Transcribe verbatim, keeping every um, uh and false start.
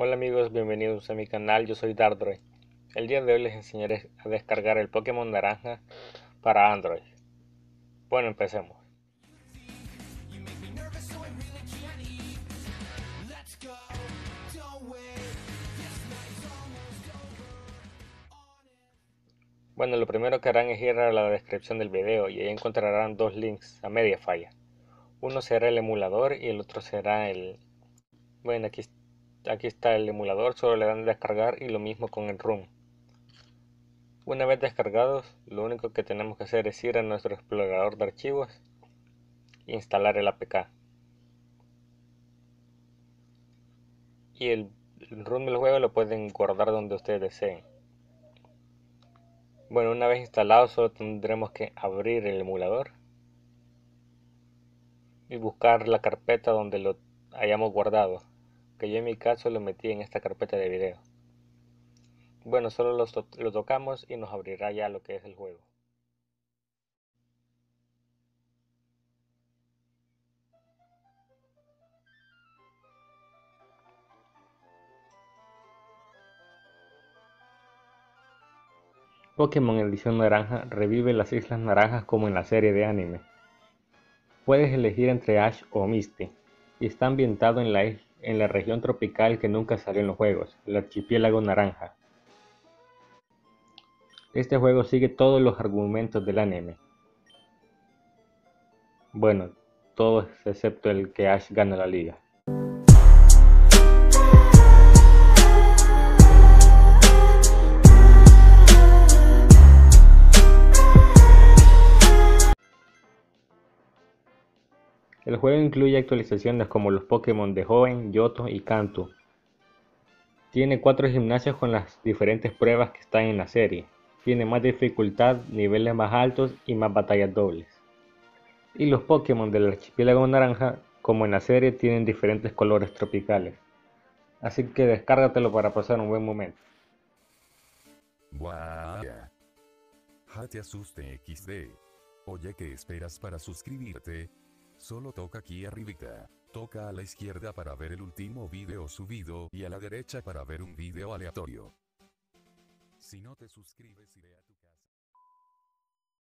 Hola amigos, bienvenidos a mi canal, yo soy Dardroid. El día de hoy les enseñaré a descargar el Pokémon naranja para Android. Bueno, empecemos. Bueno, lo primero que harán es ir a la descripción del video y ahí encontrarán dos links a MediaFire. Uno será el emulador y el otro será el... Bueno, aquí está. Aquí está el emulador, solo le dan a descargar y lo mismo con el ROM. Una vez descargados, lo único que tenemos que hacer es ir a nuestro explorador de archivos e instalar el A P K. Y el ROM del juego lo pueden guardar donde ustedes deseen. Bueno, una vez instalado solo tendremos que abrir el emulador y buscar la carpeta donde lo hayamos guardado, que yo en mi caso lo metí en esta carpeta de video. Bueno, solo lo, to lo tocamos y nos abrirá ya lo que es el juego. Pokémon Edición Naranja revive las Islas Naranjas como en la serie de anime. Puedes elegir entre Ash o Misty, y está ambientado en la isla en la región tropical que nunca salió en los juegos, el archipiélago naranja. Este juego sigue todos los argumentos del anime. Bueno, todos excepto el que Ash gana la liga. El juego incluye actualizaciones como los Pokémon de Hoenn, Johto y Kanto. Tiene cuatro gimnasios con las diferentes pruebas que están en la serie. Tiene más dificultad, niveles más altos y más batallas dobles. Y los Pokémon del archipiélago naranja, como en la serie, tienen diferentes colores tropicales. Así que descárgatelo para pasar un buen momento. Guaya. Ja te asuste equis de. Oye, ¿qué esperas para suscribirte? Solo toca aquí arribita, toca a la izquierda para ver el último video subido y a la derecha para ver un video aleatorio. Si no te suscribes, iré a tu...